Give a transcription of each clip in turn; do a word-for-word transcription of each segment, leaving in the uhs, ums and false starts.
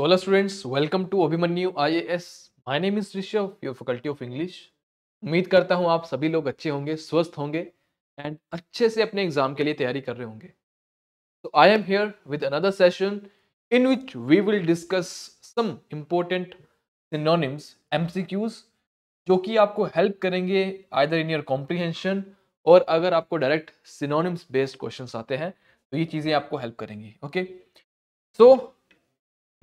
So hello students, welcome to abhimanu I A S. My name is Rishabh, your faculty of English. उम्मीद करता हूँ आप सभी लोग अच्छे होंगे, स्वस्थ होंगे एंड अच्छे से अपने एग्जाम के लिए तैयारी कर रहे होंगे. तो I am here with another session in which we will discuss some important synonyms MCQs जो कि आपको हेल्प करेंगे आइदर इन योर कॉम्प्रीहेंशन और अगर आपको डायरेक्ट सिनोनिम्स बेस्ड क्वेश्चन आते हैं तो ये चीज़ें आपको हेल्प करेंगी. Okay so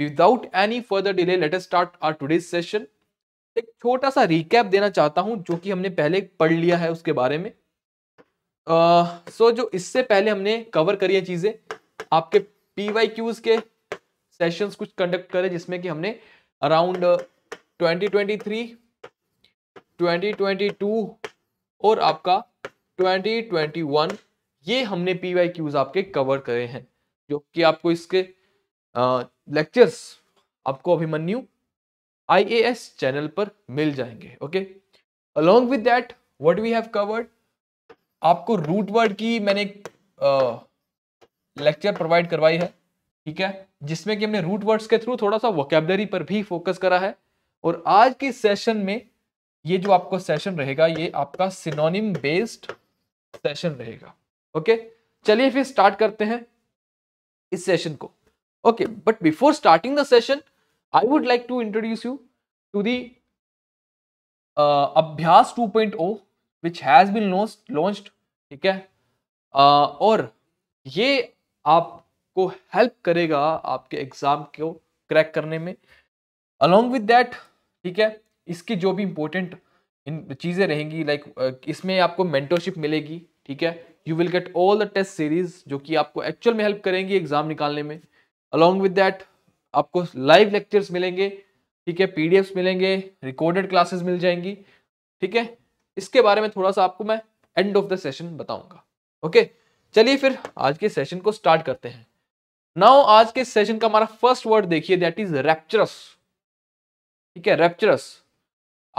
Without any further delay, let us start our today's session. एक छोटा सा रिकैप देना चाहता हूँ जो कि हमने पहले पढ़ लिया है उसके बारे में. uh, so जो इससे पहले हमने कवर करी है चीज़ें, आपके P Y Qs के सेशंस कुछ कंडक्ट करे जिसमें कि हमने around twenty twenty three, twenty twenty two और आपका ट्वेंटी ट्वेंटी वन ये हमने P Y Qs आपके कवर करे हैं जो कि आपको इसके लेक्चर्स uh, आपको Abhimanyu I A S channel पर मिल जाएंगे. Okay along with that what we have covered, आपको रूट वर्ड की मैंने एक लेक्चर प्रोवाइड करवाई है, ठीक है, जिसमें कि हमने रूट वर्ड्स के थ्रू थोड़ा सा वोकैबुलरी पर भी फोकस करा है. और आज के सेशन में ये जो आपको सेशन रहेगा ये आपका सिनोनिम बेस्ड सेशन रहेगा. Okay okay? चलिए फिर स्टार्ट करते हैं इस सेशन को. Okay, but before starting the session, I would like to introduce you to the uh, Abhyas two point oh, which has been launched, launched, ठीक है, uh, और ये आपको help करेगा आपके exam को crack करने में. Along with that, ठीक है, इसकी जो भी important इन चीज़ें रहेंगी, like uh, इसमें आपको mentorship मिलेगी, ठीक है, you will get all the test series जो कि आपको actual में help करेंगी exam निकालने में. अलॉन्ग विद दैट आपको लाइव लेक्चर्स मिलेंगे, ठीक है, पीडीएफ्स मिलेंगे, रिकॉर्डेड क्लासेस मिल जाएंगी, ठीक है. इसके बारे में थोड़ा सा आपको मैं एंड ऑफ द सेशन बताऊंगा. Okay okay? चलिए फिर आज के सेशन को स्टार्ट करते हैं. नाउ आज के सेशन का हमारा फर्स्ट वर्ड देखिए, दैट इज रैप्चरस, ठीक है, रैप्चरस.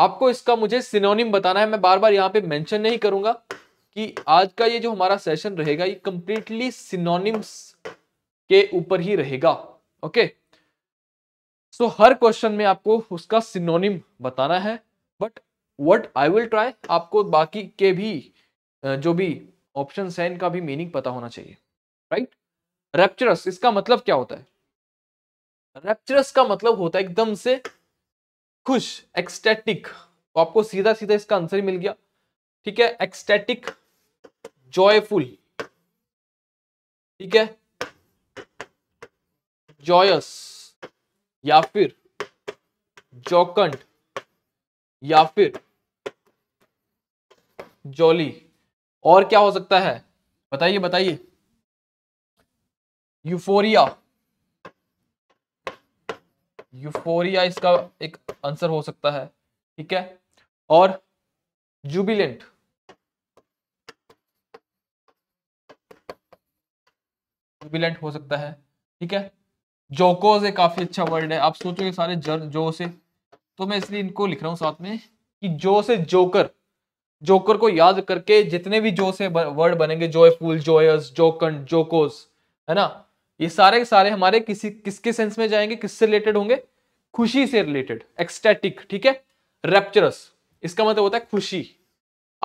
आपको इसका मुझे सिनोनिम बताना है, मैं बार बार यहाँ पे मैंशन नहीं करूंगा कि आज का ये जो हमारा सेशन रहेगा ये कंप्लीटली सिनोनिम्स के ऊपर ही रहेगा. ओके सो हर क्वेश्चन में आपको उसका सिनोनिम बताना है, but what I will try, आपको बाकी के भी जो भी ऑप्शंस हैं इनका भी मीनिंग पता होना चाहिए, राइट. रैप्चरस इसका मतलब क्या होता है? रैप्चरस का मतलब होता है एकदम से खुश, एक्सटैटिक. तो आपको सीधा सीधा इसका आंसर ही मिल गया, ठीक है, एक्सटैटिक, जॉयफुल, ठीक है, जॉयस या फिर जॉकंड या फिर जॉली. और क्या हो सकता है बताइए बताइए? यूफोरिया, यूफोरिया इसका एक आंसर हो सकता है, ठीक है. और जुबिलेंट, जुबिलेंट हो सकता है, ठीक है. जोकोज एक काफी अच्छा वर्ड है, आप सोचोगे सारे जर जो से, तो मैं इसलिए इनको लिख रहा हूँ साथ में कि जो से जोकर, जोकर को याद करके जितने भी जो से वर्ड बनेंगे, जोयफुल, जोयस, जोकन, जोकोज, है ना, ये सारे सारे हमारे किसी किसके सेंस में जाएंगे, किससे रिलेटेड होंगे? खुशी से रिलेटेड, एक्सटैटिक, ठीक है. रैप्चरस इसका मतलब होता है खुशी.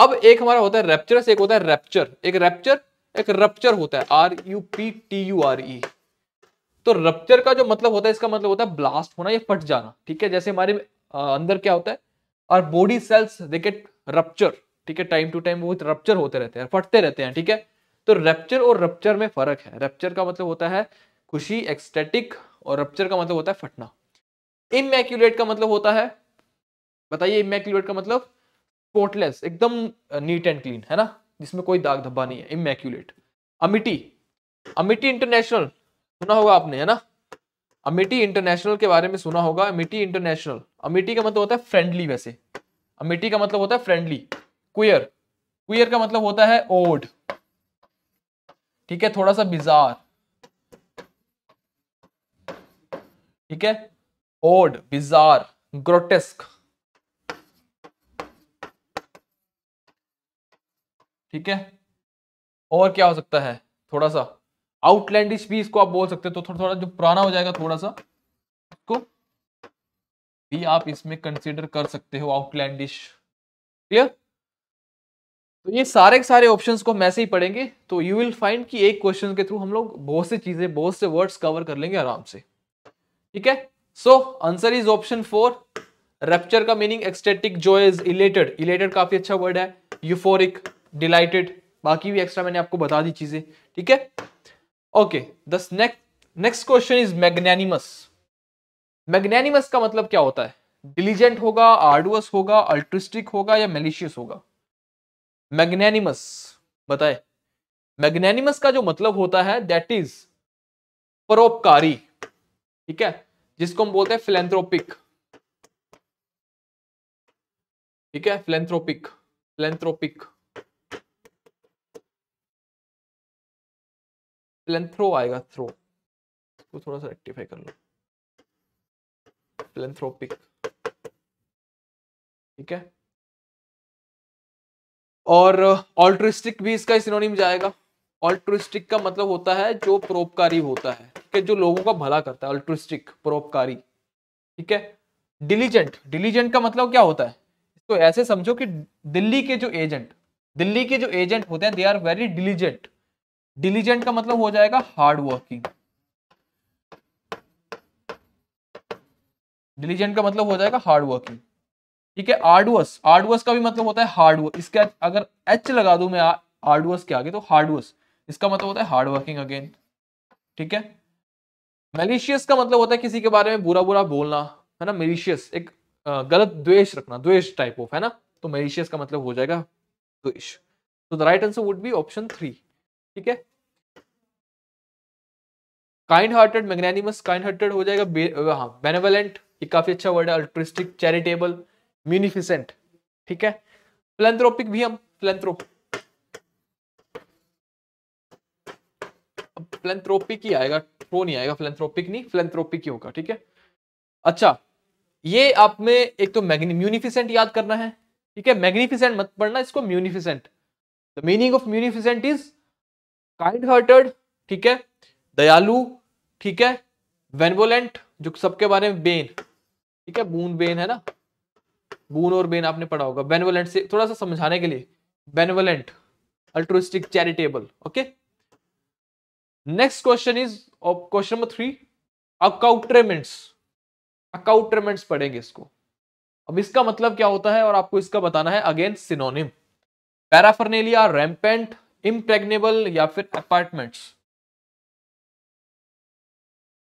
अब एक हमारा होता है रैप्चरस, एक होता है रैप्चर. एक रैप्चर एक रप्चर होता है, R U P T U R E. तो रप्चर का जो मतलब होता है, इसका मतलब होता है ब्लास्ट होना या फट जाना, ठीक है. जैसे हमारे अंदर क्या होता है, और body cells they get rupture, ठीक है, टाइम टू टाइम वो रप्चर होते रहते हैं, फटते रहते हैं, ठीक है. तो रप्चर और रप्चर में फर्क है. रप्चर का मतलब होता है खुशी, एक्सटैटिक, और रप्चर का मतलब होता है फटना. इमैक्यूलेट का मतलब होता है, बताइए इमैक्यूलेट का मतलब? स्पॉटलेस, एकदम नीट एंड क्लीन, है ना, जिसमें कोई दाग धब्बा नहीं है, इमैक्यूलेट. अमिटी, अमिटी इंटरनेशनल सुना होगा आपने, है ना, अमिटी इंटरनेशनल के बारे में सुना होगा. अमिटी इंटरनेशनल, अमिटी का मतलब होता है फ्रेंडली. वैसे अमिटी का मतलब होता है फ्रेंडली. क्वियर, क्वियर का मतलब होता है ओड, ठीक है, थोड़ा सा बिजार, ठीक है, ओड, बिजार, ग्रोटेस्क, ठीक है. और क्या हो सकता है? थोड़ा सा आउटलैंडिश भी इसको आप बोल सकते हो, तो थोड़ा थोड़ा जो पुराना हो जाएगा थोड़ा सा को भी आप इसमें कंसीडर कर सकते हो, आउटलैंडिश। क्लियर? तो ये सारे के सारे ऑप्शंस को हम ऐसे ही पढ़ेंगे, तो यू विल फाइंड कि एक क्वेश्चन के थ्रू हम लोग बहुत सी चीजें, बहुत से वर्ड्स कवर कर लेंगे आराम से। ठीक है, so answer is option four. Rapture का meaning ecstatic joy is elated, elated काफी अच्छा वर्ड है, यूफोरिक, डिलाइटेड, बाकी भी एक्स्ट्रा मैंने आपको बता दी चीजें। ठीक है, okay. The next next question is magnanimous. Magnanimous का मतलब क्या होता है? डिलीजेंट होगा, आर्डुअस होगा, अल्ट्रिस्टिक होगा या मेलिशियस होगा? मैग्नैनिमस बताए। मैग्नैनिमस का जो मतलब होता है दैट इज परोपकारी, ठीक है, जिसको हम बोलते हैं फिलैंथ्रोपिक। ठीक है, फिलैंथ्रोपिक, फिलैंथ्रोपिक, फिलैंथ्रो आएगा थ्रो, तो थोड़ा सा रेक्टिफाई कर लो, फिलैंथ्रोपिक। ठीक है, और ऑल्ट्रिस्टिक भी इसका सिनोनिम जाएगा। ऑल्ट्रिस्टिक का मतलब होता है जो परोपकारी होता है, ठीक है, जो लोगों का भला करता है, ऑल्ट्रिस्टिक, परोपकारी। ठीक है, डिलीजेंट, डिलीजेंट का मतलब क्या होता है? इसको ऐसे समझो कि दिल्ली के जो एजेंट, दिल्ली के जो एजेंट होते हैं, they are very diligent. Diligent का मतलब हो जाएगा हार्ड वर्किंग, डिलीजेंट का मतलब हो जाएगा हार्ड वर्किंग। ठीक है, आर्डुअस, आर्डुअस का भी मतलब होता है हार्ड वर्क, इसके अगर एच लगा दूं मैं आर्डुअस के आगे तो हार्डुअस, इसका मतलब होता है हार्ड वर्किंग अगेन। ठीक है, मैलिशियस का मतलब होता है किसी के बारे में बुरा बुरा बोलना, है ना, मैलिशियस, एक गलत द्वेष रखना, द्वेष टाइप ऑफ, है ना, तो मैलिशियस का मतलब हो जाएगा द्वेष। तो the right answer would be option three. ठीक है, kind hearted, magnanimous kind hearted हो जाएगा। हाँ, बेनेवलेंट, ये काफी अच्छा वर्ड है, अल्ट्रिस्टिक, चैरिटेबल, munificent, ठीक है, philanthropic भी हम, philanthropic, philanthropic ही आएगा, थ्रो नहीं आएगा, philanthropic नहीं, philanthropic ही होगा। ठीक है, अच्छा, ये आप में एक तो munificent याद करना है, ठीक है, magnificent मत पढ़ना, इसको munificent। The meaning of munificent is kind-hearted, ठीक है, दयालु, ठीक है, benevolent, जो सबके बारे में बेन, ठीक है, बून बेन, है ना, बून और बेन आपने पढ़ा होगा। बेनेवलेंट से थोड़ा सा समझाने के लिए, benevolent, altruistic, charitable. Okay, next question is question number three, accoutrements. Accoutrements पढ़ेंगे इसको। अब इसका मतलब क्या होता है और आपको इसका बताना है again synonym. Paraphernalia, rampant, impregnable या फिर अपार्टमेंट्स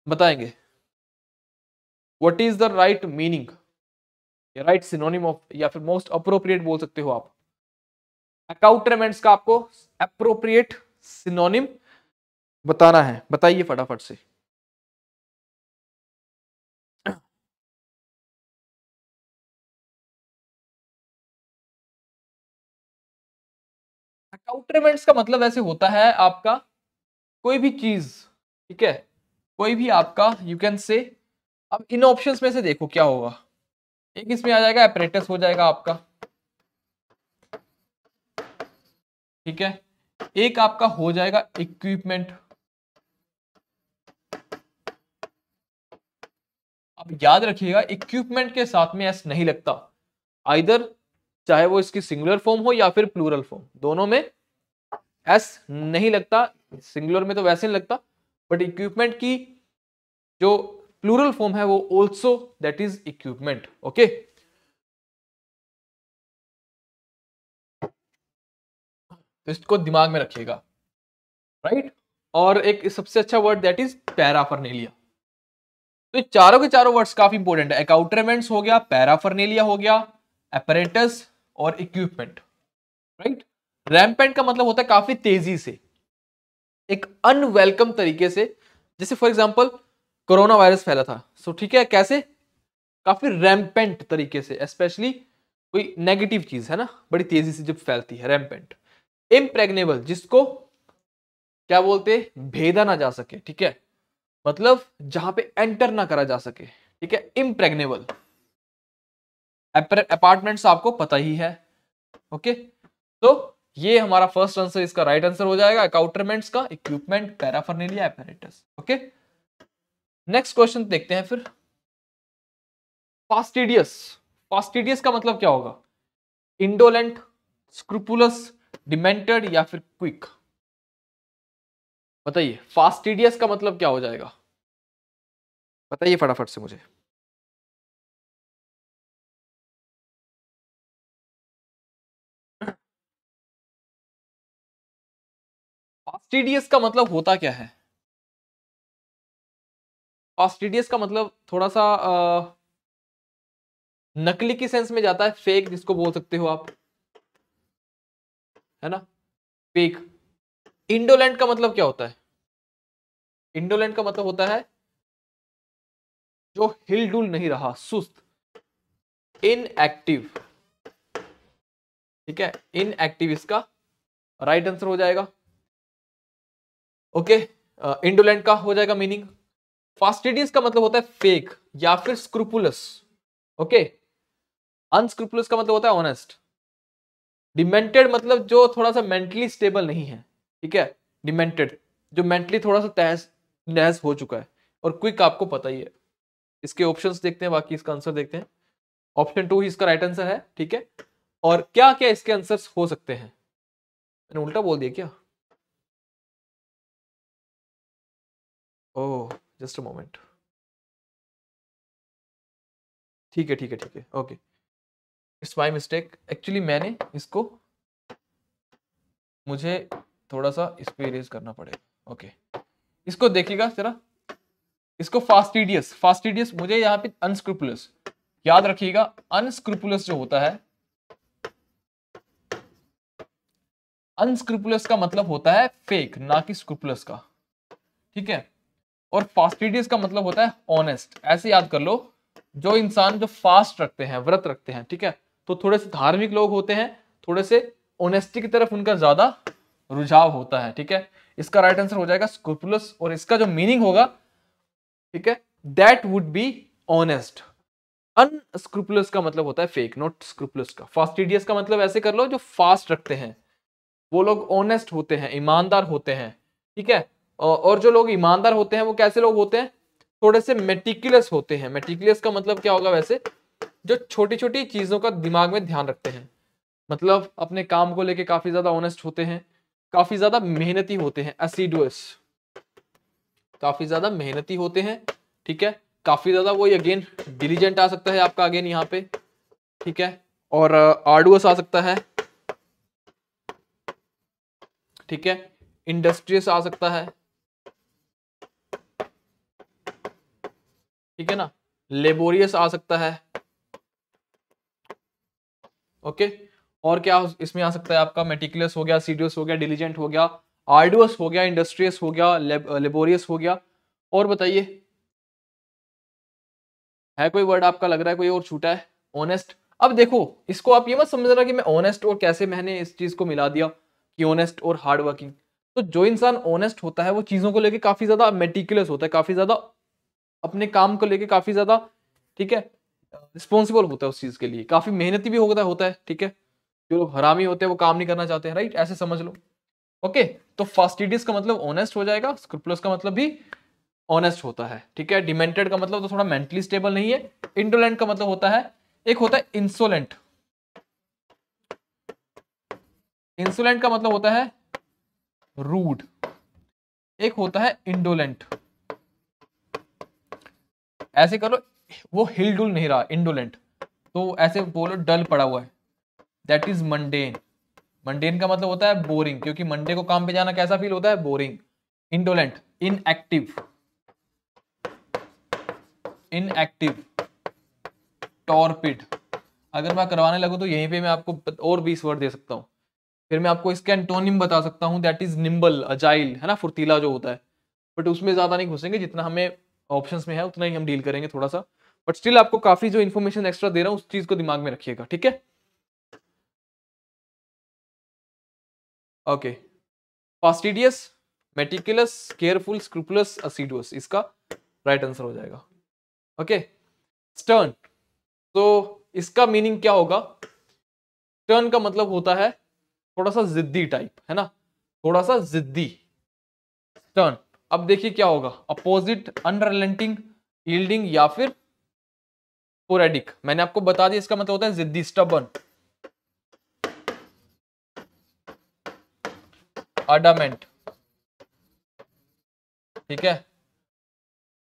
बताएंगे। What is the right meaning, right synonym of, या फिर मोस्ट अप्रोप्रिएट बोल सकते हो आप। अकाउट्रेमेंट्स का आपको अप्रोप्रिएट सिनोनिम बताना है, बताइए फटाफट से। अकाउट्रेमेंट्स का मतलब ऐसे होता है आपका कोई भी चीज, ठीक है, कोई भी आपका, यू कैन से। अब इन ऑप्शंस में से देखो क्या होगा, एक इसमें आ जाएगा एपरेटस हो जाएगा आपका, ठीक है, एक आपका हो जाएगा इक्विपमेंट। अब याद रखिएगा इक्विपमेंट के साथ में एस नहीं लगता, आइदर चाहे वो इसकी सिंगुलर फॉर्म हो या फिर प्लूरल फॉर्म, दोनों में एस नहीं लगता, सिंगुलर में तो वैसे नहीं लगता, बट इक्विपमेंट की जो प्लूरल फॉर्म है वो also that is equipment. Okay, तो इसको दिमाग में रखिएगा, राइट। और एक सबसे अच्छा वर्ड दैट इज पैराफर्नेलिया। तो चारों के चारों वर्ड्स काफी इंपॉर्टेंट है, अकाउट्रेमेंट्स हो गया, पैराफर्नेलिया हो गया, अपरेटस और इक्विपमेंट, राइट। रैम्पेंट का मतलब होता है काफी तेजी से, एक अनवेलकम तरीके से, जैसे फॉर एग्जाम्पल कोरोना वायरस फैला था, सो so, ठीक है, कैसे, काफी रैम्पेंट तरीके से, स्पेशली कोई नेगेटिव चीज, है ना, बड़ी तेजी से जब फैलती है, रैम्पेंट। इम्प्रेग्नेबल, जिसको क्या बोलते, भेदा ना जा सके, ठीक है, मतलब जहां पे एंटर ना करा जा सके, ठीक है, इम्प्रेग्नेबल। अपार्टमेंट्स आपको पता ही है। ओके, तो ये हमारा फर्स्ट आंसर, इसका राइट आंसर हो जाएगा अकाउट्रेमेंट्स का, equipment, paraphernalia, apparatus. Okay, next question देखते हैं फिर। फास्टिडियस, फास्टिडियस का मतलब क्या होगा? इंडोलेंट, स्क्रुपुलस, डिमेंटेड या फिर क्विक। बताइए फास्टिडियस का मतलब क्या हो जाएगा, बताइए फटाफट से मुझे। फास्टिडियस का मतलब होता क्या है? फास्टिडियस का मतलब थोड़ा सा आ, नकली की सेंस में जाता है, फेक जिसको बोल सकते हो आप, है ना, फेक। इंडोलेंट का मतलब क्या होता है? इंडोलेंट का मतलब होता है जो हिलडुल नहीं रहा, सुस्त, इनएक्टिव। ठीक है, इनएक्टिव इसका राइट आंसर हो जाएगा। ओके, इंडोलेंट का हो जाएगा मीनिंग। फास्टिडियस का मतलब होता है फेक या फिर स्क्रूपुलस। ओके, अनस्क्रूपुलस का मतलब होता है ऑनेस्ट। डिमेंटेड मतलब जो थोड़ा सा मेंटली स्टेबल नहीं है, ठीक है, डिमेंटेड जो मेंटली थोड़ा सा तहस नहस हो चुका है। और क्विक आपको पता ही है। इसके ऑप्शंस देखते हैं, बाकी इसका आंसर देखते हैं। ऑप्शन टू ही इसका राइट आंसर है, ठीक है। और क्या क्या इसके आंसर्स हो सकते हैं? मैंने उल्टा बोल दिया क्या? Oh, just a moment. ठीक है ठीक है ठीक है, okay, it's my mistake. Actually मैंने इसको, मुझे थोड़ा सा इस पे इरेज करना पड़ेगा। ओके, इसको देखिएगा जरा, इसको फास्टिडियस, फास्टिडियस मुझे यहाँ पे अनस्क्रूपुलस, याद रखिएगा अनस्क्रूपुलस जो होता है, अनस्क्रूपुलस का मतलब होता है फेक, ना कि स्क्रूपुलस का, ठीक है। और फास्टिडियस का मतलब होता है ऑनेस्ट। ऐसे याद कर लो, जो इंसान जो फास्ट रखते हैं, व्रत रखते हैं, ठीक है, तो थोड़े से धार्मिक लोग होते हैं, थोड़े से ऑनेस्टी की तरफ उनका ज्यादा रुझाव होता है, ठीक है। इसका राइट आंसर हो जाएगा स्क्रूपुलस। और इसका जो मीनिंग होगा, ठीक है, that would be honest. Unscrupulous का मतलब होता है फेक, नॉट स्क्रूपुलस का। फास्टिडियस का मतलब ऐसे कर लो, जो फास्ट रखते हैं वो लोग ऑनेस्ट होते हैं, ईमानदार होते हैं, ठीक है। और जो लोग ईमानदार होते हैं वो कैसे लोग होते हैं? थोड़े से मेटिकुलस होते हैं। मेटिकुलस का मतलब क्या होगा? वैसे जो छोटी छोटी चीजों का दिमाग में ध्यान रखते हैं, मतलब अपने काम को लेके काफी ज्यादा ऑनेस्ट होते हैं, काफी ज्यादा मेहनती होते हैं, एसिडुअस, काफी ज्यादा मेहनती होते हैं, ठीक है, काफी ज्यादा, वो अगेन डिलीजेंट आ सकता है आपका, अगेन यहाँ पे, ठीक है, और आर्डुअस आ सकता है, ठीक है, इंडस्ट्रियस आ सकता है, ठीक है ना, लेबोरियस आ सकता है। ओके, और क्या इसमें आ सकता है आपका? मेटिकुलस हो गया, सीडियस हो गया, डिलीजेंट हो गया, आर्डुअस हो गया, इंडस्ट्रियस हो गया, लेबोरियस हो गया। और बताइए, है कोई वर्ड आपका लग रहा है कोई और छूटा है? ऑनेस्ट। अब देखो, इसको आप ये मत समझना कि मैं ऑनेस्ट और कैसे मैंने इस चीज को मिला दिया कि ऑनेस्ट और हार्ड वर्किंग। तो जो इंसान ऑनेस्ट होता है वो चीजों को लेके काफी ज्यादा मेटिकुलस होता है, काफी ज्यादा अपने काम को लेके काफी ज्यादा, ठीक है, रिस्पॉन्सिबल होता है उस चीज के लिए, काफी मेहनती भी होता होता है, ठीक है। जो लोग हरामी होते हैं वो काम नहीं करना चाहते हैं, राइट, ऐसे समझ लो। ओके, तो फास्टिडियस का मतलब ऑनेस्ट हो जाएगा, स्क्रूपुलस का मतलब भी ऑनेस्ट होता है, ठीक है। डिमेंटेड का मतलब तो थोड़ा मेंटली स्टेबल नहीं है। इंडोलेंट का मतलब होता है, एक होता है इंसोलेंट, इंसोलेंट का मतलब होता है रूड, एक होता है इंडोलेंट। ऐसे करो, वो हिलडुल नहीं रहा, इंडोलेंट, तो ऐसे बोलो डल पड़ा हुआ है, दैट इज मंडेन। मंडेन का मतलब होता है बोरिंग, क्योंकि मंडे को काम पे जाना कैसा फील होता है? Boring. Indolent, inactive, inactive, torpid. अगर मैं करवाने लगूं तो यहीं पे मैं आपको और बीस वर्ड दे सकता हूं, फिर मैं आपको इसके एंटोनिम बता सकता हूं, दैट इज निम्बल, अजाइल, है ना, फुर्तीला जो होता है। बट उसमें ज्यादा नहीं घुसेंगे, जितना हमें ऑप्शंस में है उतना ही हम डील करेंगे थोड़ा सा। बट स्टिल आपको काफी जो इन्फॉर्मेशन एक्स्ट्रा दे रहा हूं उस चीज को दिमाग में रखिएगा, ठीक है। Okay, fastidious, meticulous, careful, scrupulous, assiduous, इसका राइट आंसर हो जाएगा। ओके, स्टर्न, तो इसका मीनिंग क्या होगा? स्टर्न का मतलब होता है थोड़ा सा जिद्दी टाइप, है ना, थोड़ा सा जिद्दी, स्टर्न। अब देखिए क्या होगा? अपोजिट, अनरिलेंटिंग, यील्डिंग या फिर स्पोरेडिक, मैंने आपको बता दिया इसका मतलब होता है जिद्दी, स्टबर्न, अडामेंट, ठीक है।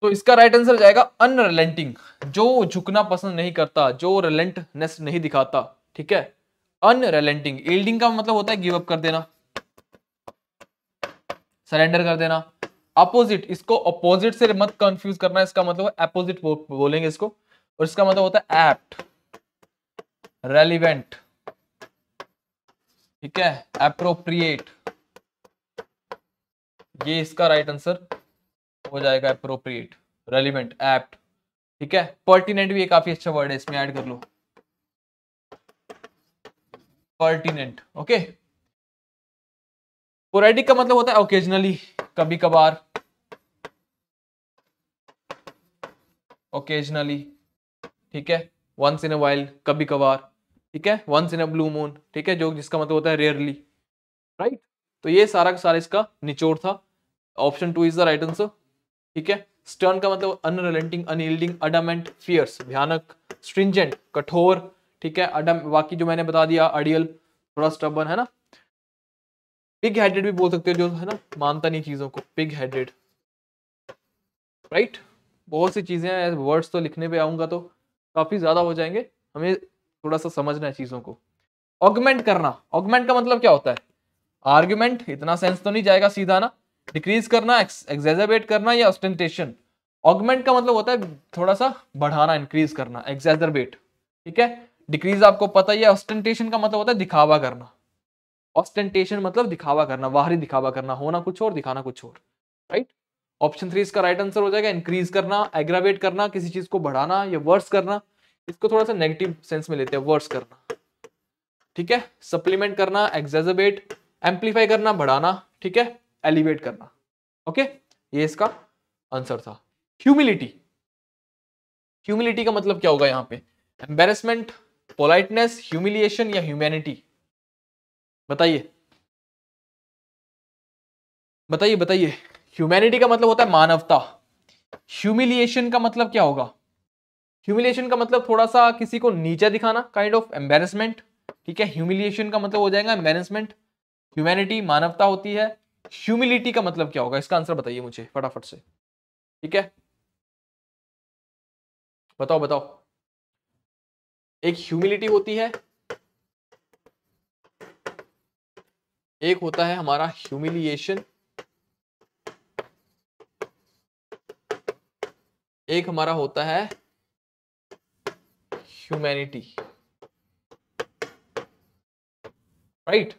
तो इसका राइट आंसर जाएगा अनरिलेंटिंग, जो झुकना पसंद नहीं करता, जो रिलेंटनेस नहीं दिखाता, ठीक है, अनरिलेंटिंग। यील्डिंग का मतलब होता है गिव अप कर देना, सरेंडर कर देना। अपोजिट, इसको अपोजिट से मत कंफ्यूज करना, इसका मतलब अपोजिट बोलेंगे इसको, और इसका मतलब होता है एप्ट, रेलिवेंट, ठीक है, एप्रोप्रिएट। ये इसका राइट आंसर हो जाएगा एप्रोप्रिएट, रेलिवेंट, एप्ट, ठीक है। पर्टिनेंट भी एक काफी अच्छा वर्ड है, इसमें ऐड कर लो पर्टिनेंट, ओके। स्पोरैडिक का मतलब होता है ओकेजनली, कभी कभार, ओकेजनली, ठीक है, वंस इन अ वाइल, कभी कभार, ठीक है, once in a blue moon, ठीक है, जो जिसका मतलब होता है रेयरली, राइट। तो ये सारा का सारा इसका निचोड़ था, option two is the right answer, ठीक है। स्टर्न का मतलब अनरिलेंटिंग, अनयील्डिंग, अडामेंट, फियर्स, भयानक, स्ट्रिंजेंट, कठोर, ठीक है, अडम, बाकी जो मैंने बता दिया, अडियल, थोड़ा स्टबर्न, है ना। पिग हेडेड भी बोल सकते हो, जो है ना मानता नहीं चीजों को, पिग हेडेड, राइट। बहुत सी चीजें हैं, वर्ड्स तो लिखने पे आऊंगा तो काफी ज्यादा हो जाएंगे, हमें थोड़ा सा समझना है चीजों को। ऑगमेंट करना, ऑगमेंट का मतलब क्या होता है? आर्ग्यूमेंट, इतना सेंस तो नहीं जाएगा सीधा ना, डिक्रीज करना, एक्सेजरबेट करना या ऑस्टेंटेशन। ऑगमेंट का मतलब होता है थोड़ा सा बढ़ाना, इंक्रीज करना, एक्सेजरबेट, ठीक है। डिक्रीज आपको पता ही है। ऑस्टेंटेशन का मतलब होता है दिखावा करना, ऑस्टेंटेशन मतलब दिखावा करना, बाहरी दिखावा करना, होना कुछ और दिखाना कुछ और, राइट। ऑप्शन थ्री इसका राइट आंसर हो जाएगा इंक्रीज करना, एग्रावेट करना, किसी चीज को बढ़ाना या वर्स करना, इसको थोड़ा सा नेगेटिव सेंस में लेते हैं, वर्स करना, ठीक है। सप्लीमेंट करना, एग्जेजरबेट, एम्पलीफाई करना, बढ़ाना, ठीक है, एलिवेट करना, ओके। ये इसका आंसर था। ह्यूमिलिटी, ह्यूमिलिटी का मतलब क्या होगा यहाँ पे? एम्बेरसमेंट, पोलाइटनेस, ह्यूमिलिएशन या ह्यूमैनिटी? बताइए बताइए बताइए। ह्यूमैनिटी का मतलब होता है मानवता। ह्यूमिलिएशन का मतलब क्या होगा? ह्यूमिलिएशन का मतलब थोड़ा सा किसी को नीचा दिखाना, काइंड ऑफ एम्बेरसमेंट, ठीक है। ह्यूमिलिएशन का मतलब हो जाएगा एम्बेरसमेंट, ह्यूमैनिटी मानवता होती है, ह्यूमिलिटी का मतलब क्या होगा? इसका आंसर बताइए मुझे फटाफट से, ठीक है, बताओ बताओ। एक ह्यूमिलिटी होती है, एक होता है हमारा ह्यूमिलिएशन, एक हमारा होता है ह्यूमैनिटी, राइट।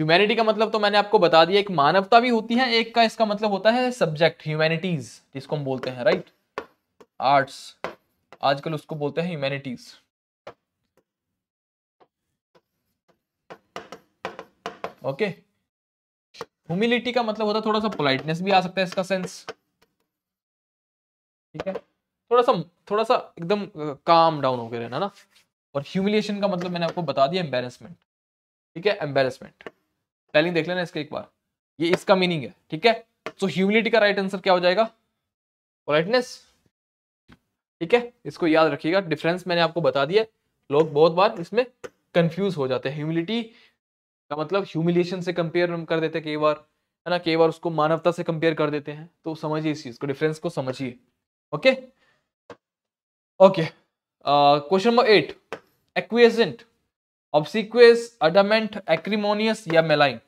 ह्यूमैनिटी का मतलब तो मैंने आपको बता दिया, एक मानवता भी होती है, एक का इसका मतलब होता है सब्जेक्ट, ह्यूमैनिटीज जिसको हम बोलते हैं, राइट, आर्ट्स, आजकल उसको बोलते हैं ह्यूमैनिटीज। ओके, ह्यूमिलिटी का मतलब होता है थोड़ा सा पोलाइटनेस भी आ सकता है इसका सेंस, ठीक है, थोड़ा सा थोड़ा सा एकदम काम डाउन होकर रहना ना। और ह्यूमिलिएशन का मतलब मैंने आपको बता दिया, एम्बेरसमेंट, ठीक है, एम्बेरसमेंट। स्पेलिंग देख लेना इसके एक बार, ये इसका मीनिंग है, ठीक है। सो ह्यूमिलिटी का राइट आंसर क्या हो जाएगा? पोलाइटनेस, ठीक है, इसको याद रखिएगा। डिफरेंस मैंने आपको बता दिया, लोग बहुत बार इसमें कंफ्यूज हो जाते हैं। ह्यूमिलिटी का मतलब ह्यूमिलिएशन से कंपेयर हम कर देते हैं कई बार, है ना, कई बार उसको मानवता से कंपेयर कर देते हैं, तो समझिए इस चीज को, डिफरेंस को समझिए, okay okay. Question number eight, acquiescent, obsequious, adamant, acrimonious या मेलाइन?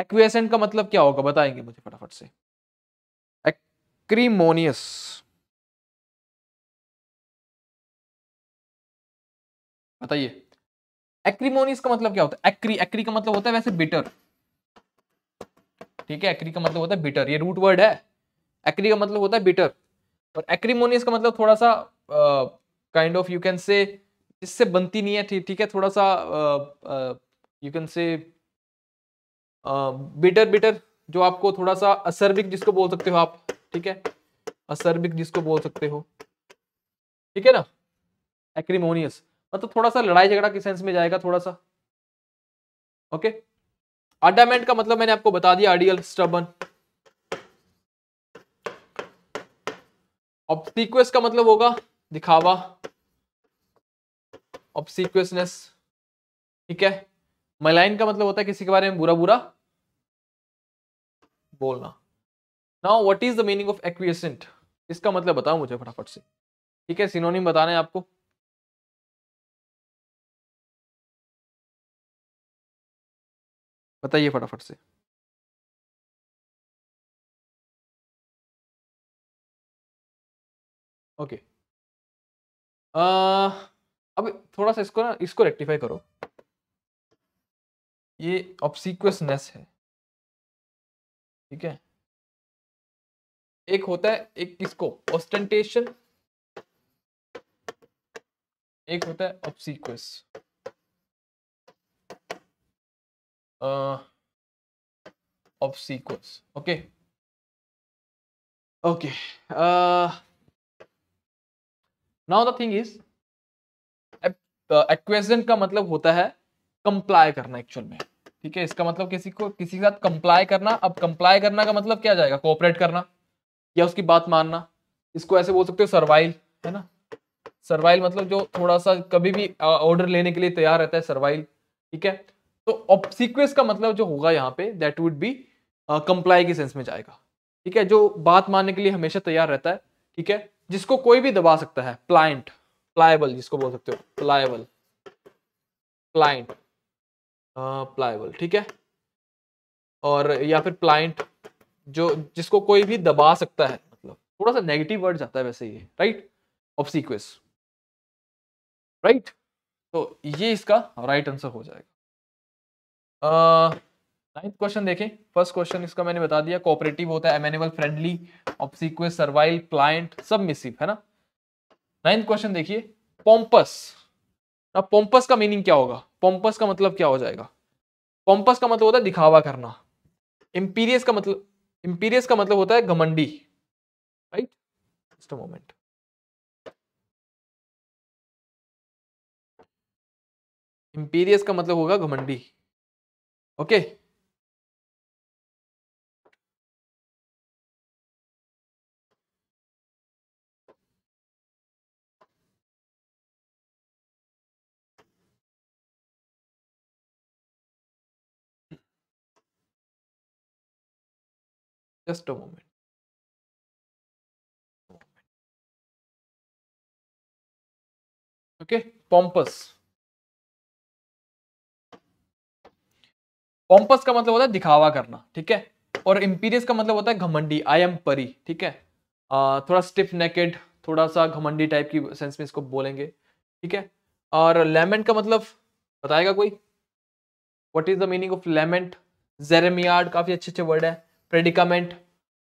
एक्विएसेंट का मतलब क्या होगा? बताएंगे मुझे फटाफट से। एक्रिमोनियस, बताइए। एक्रिमोनियस का मतलब क्या होता है? एक्री, एक्री का मतलब होता है वैसे बिटर, ठीक है, एक्री का मतलब होता है बिटर, ये रूट वर्ड है, एक्री का मतलब होता है बिटर। और एक्रिमोनियस का मतलब थोड़ा सा काइंड ऑफ यू कैन से, इससे बनती नहीं है, ठीक है, थोड़ा सा you can say bitter, bitter जो आपको थोड़ा सा असर्बिक जिसको बोल सकते हो आप, ठीक है, असर्बिक जिसको बोल सकते हो, ठीक है ना। एक्रिमोनियस मतलब थोड़ा सा लड़ाई झगड़ा के सेंस में जाएगा थोड़ा सा, ओके। अडामेंट का मतलब मैंने आपको बता दिया, आइडियल, स्टबर्न। ऑब्स्टिक्वस का मतलब होगा दिखावा, ऑब्सीक्वियसनेस, ठीक है। मलाइन का मतलब होता है किसी के बारे में बुरा बुरा बोलना। Now what is the meaning of acquiescent, इसका मतलब बताओ मुझे फटाफट से, ठीक है। सिनोनिम बताना है आपको। बताइए फटाफट से। Okay okay. uh, अब थोड़ा सा इसको ना इसको रेक्टिफाई करो। ये ऑब्सीक्वियसनेस है, ठीक है। एक होता है एक किसको ऑस्टेंटेशन, एक होता है obsequious. Obsequious okay okay. Now the thing is acquiescent का मतलब होता है कंप्लाई करना एक्चुअल में, ठीक है। इसका मतलब किसी को किसी के साथ कंप्लाई करना। अब कंप्लाई करना का मतलब क्या जाएगा, कोऑपरेट करना या उसकी बात मानना। इसको ऐसे बोल सकते हो सर्वाइल, है ना। सर्वाइल मतलब जो थोड़ा सा कभी भी ऑर्डर लेने के लिए तैयार रहता है, सर्वाइल, ठीक है। तो ऑब्सीक्वियस का मतलब जो होगा यहाँ पे दैट वुड बी कंप्लाई के सेंस में जाएगा, ठीक है। जो बात मानने के लिए हमेशा तैयार रहता है, ठीक है। जिसको कोई भी दबा सकता है, प्लाइंट, प्लायबल जिसको बोल सकते हो, प्लायबल, प्लाइंट, प्लायबल, ठीक है। और या फिर प्लाइंट जो जिसको कोई भी दबा सकता है, मतलब थोड़ा सा नेगेटिव वर्ड जाता है वैसे ये, राइट। Obsequious, right. तो ये इसका राइट आंसर हो जाएगा। नाइन्थ क्वेश्चन देखें। फर्स्ट क्वेश्चन इसका मैंने बता दिया, कोऑपरेटिव होता है, amenable, friendly, obsequious, servile, pliant, submissive, है ना। नाइन्थ क्वेश्चन देखिए, पोम्पस। अब पोम्पस का मीनिंग क्या होगा, पोम्पस का मतलब क्या हो जाएगा। पोम्पस का मतलब होता है दिखावा करना। इंपीरियस का मतलब इंपीरियस का मतलब होता है घमंडी, right. Just a moment, imperious का मतलब होगा घमंडी, okay. Just a moment. Okay, pompous. Pompous का मतलब होता है दिखावा करना, ठीक है। और imperious का मतलब होता है घमंडी, I am परी, ठीक है। आ, थोड़ा stiff necked, थोड़ा सा घमंडी टाइप की सेंस में इसको बोलेंगे, ठीक है। और lament का मतलब बताएगा कोई, What is the meaning of lament? जेरेमियाड, काफी अच्छे अच्छे वर्ड है। प्रेडिकामेंट।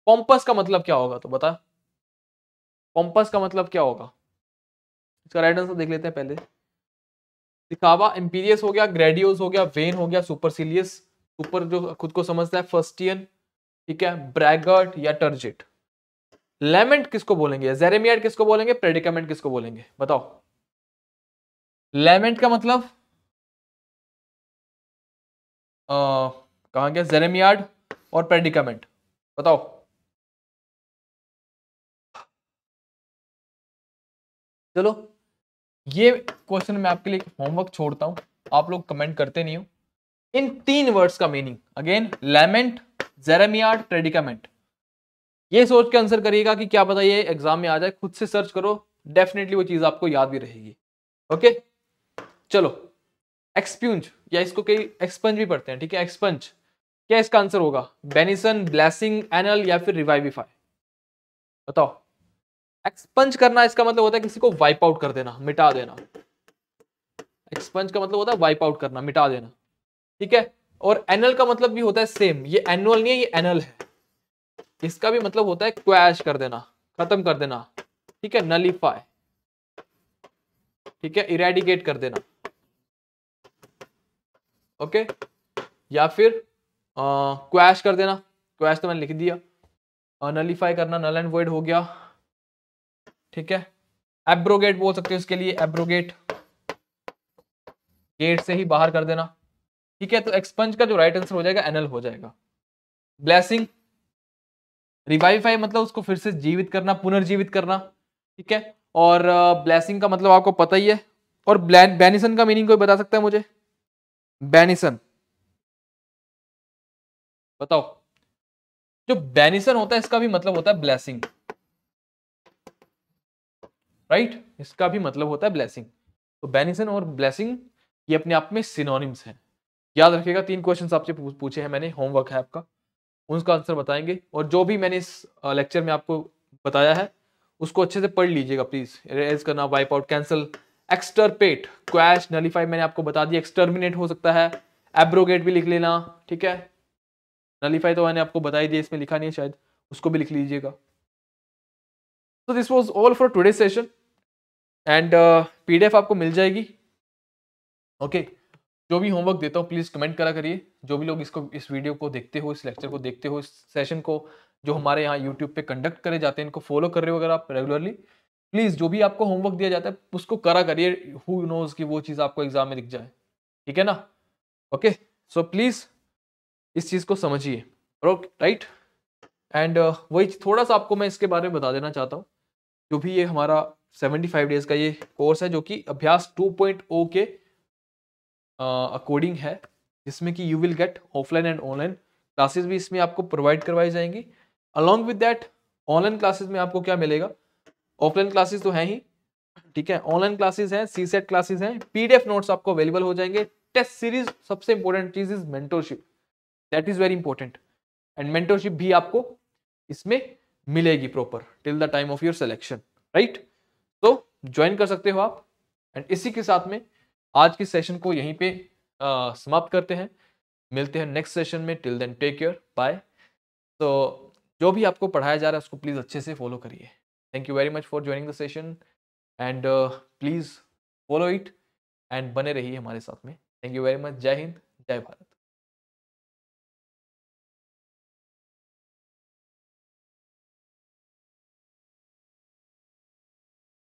पोम्पस का मतलब क्या होगा, तो बता पोम्पस का मतलब क्या होगा। इसका राइट आंसर देख लेते हैं पहले। दिखावा, इंपीरियस हो गया, ग्रेडियोस हो गया, वेन हो गया, सुपरसिलियस, सुपर जो खुद को समझता है, फर्स्टियन, ठीक है, ब्रैगर्ट या टर्जिट। लेमेंट किसको बोलेंगे, जेरेमियाड किसको बोलेंगे, प्रेडिकामेंट किसको बोलेंगे, बताओ। लेमेंट का मतलब कहाँ गया, जेरेमियाड और प्रेडिकामेंट, बताओ। चलो ये क्वेश्चन मैं आपके लिए होमवर्क छोड़ता हूं, आप लोग कमेंट करते नहीं हो। इन तीन वर्ड्स का meaning again, lament, jeremiad, predicament, ये सोच के आंसर करिएगा कि क्या पता ये एग्जाम में आ जाए। खुद से सर्च करो, डेफिनेटली वो चीज आपको याद भी रहेगी, ओके। चलो एक्सप्यूंज, या इसको कई एक्सपंज भी पढ़ते हैं, ठीक है। एक्सपंज क्या इसका आंसर होगा, बेनिसन, ब्लेसिंग, एनल या फिर रिवाइविफाई, बताओ। एक्सपंज करना इसका मतलब होता है किसी को वाइप आउट कर देना, मिटा देना। एक्सपंज का मतलब होता है वाइप आउट करना, मिटा देना, ठीक है। और एनल का मतलब भी होता है सेम, ये एनुअल नहीं है, ये एनल है। इसका भी मतलब होता है क्वैश कर देना, खत्म कर देना, ठीक है। नलीफाई, ठीक है, इरेडिकेट कर देना, ओके। या फिर क्वैश uh, कर देना, क्वैश तो मैंने लिख दिया। नलीफाई uh, करना, नल एंड वॉइड हो गया, ठीक है। एब्रोगेट बोल सकते हो इसके लिए, एब्रोगेट, गेट से ही बाहर कर देना, ठीक है। तो एक्सपंज का जो राइट आंसर हो जाएगा एनल हो जाएगा। ब्लेसिंग, रिवाइफाई मतलब उसको फिर से जीवित करना, पुनर्जीवित करना, ठीक है। और ब्लेसिंग का मतलब आपको पता ही है। और बेनिसन का मीनिंग कोई बता सकता है मुझे? बेनिसन बताओ। जो बेनिसन होता है इसका भी मतलब होता है ब्लेसिंग, राइट? इसका भी मतलब होता है ब्लेसिंग। तो बेनिसन और ब्लेसिंग ये अपने आप में सिनोनिम्स हैं, याद रखिएगा। तीन क्वेश्चंस आपसे पूछे हैं मैंने, होमवर्क है आपका, उनका आंसर बताएंगे। और जो भी मैंने इस लेक्चर में आपको बताया है उसको अच्छे से पढ़ लीजिएगा प्लीज। इरेज करना, wipe out, cancel, extirpate, quash, nullify मैंने आपको बता दिया, एक्सटर्मिनेट हो सकता है, एब्रोगेट भी लिख लेना, ठीक है। नलीफाई तो मैंने आपको बता ही दिया, इसमें लिखा नहीं है शायद, उसको भी लिख लीजिएगा। तो this was all for today session and PDF आपको मिल जाएगी। Okay okay. जो भी होमवर्क देता हूँ प्लीज कमेंट करा करिए, जो भी लोग इसको इस वीडियो को देखते हो, इस लेक्चर को देखते हो, इस सेशन को जो हमारे यहाँ यूट्यूब पे कंडक्ट करे जाते हैं, इनको फॉलो कर रहे हो अगर आप रेगुलरली, प्लीज जो भी आपको होमवर्क दिया जाता है उसको करा करिए। हु नोज कि वो चीज़ आपको एग्जाम में दिख जाए, ठीक है ना। ओके सो प्लीज इस चीज़ को समझिए, राइट। एंड वही थोड़ा सा आपको मैं इसके बारे में बता देना चाहता हूँ। जो भी ये हमारा सेवेंटी फाइव डेज का ये कोर्स है जो कि अभ्यास टू पॉइंट ओ के अकॉर्डिंग uh, है, जिसमें कि you will get offline and online classes भी इसमें आपको प्रोवाइड करवाई जाएंगी। Along with that online classes में आपको क्या मिलेगा? ऑफलाइन क्लासेस तो हैं ही, ठीक है, ऑनलाइन क्लासेस हैं, सी सेट क्लासेस हैं, पीडीएफ नोट्स आपको अवेलेबल हो जाएंगे, टेस्ट सीरीज, सबसे इंपॉर्टेंट चीज is mentorship, that is very important. And mentorship भी आपको इसमें मिलेगी proper till the time of your selection, right. तो ज्वाइन कर सकते हो आप। एंड इसी के साथ में आज की सेशन को यहीं पे आ, समाप्त करते हैं। मिलते हैं नेक्स्ट सेशन में, till then take care, bye. तो जो भी आपको पढ़ाया जा रहा है उसको प्लीज़ अच्छे से फॉलो करिए। Thank you very much for joining the session and please follow it and बने रहिए हमारे साथ में। Thank you very much. जय हिंद, जय भारत।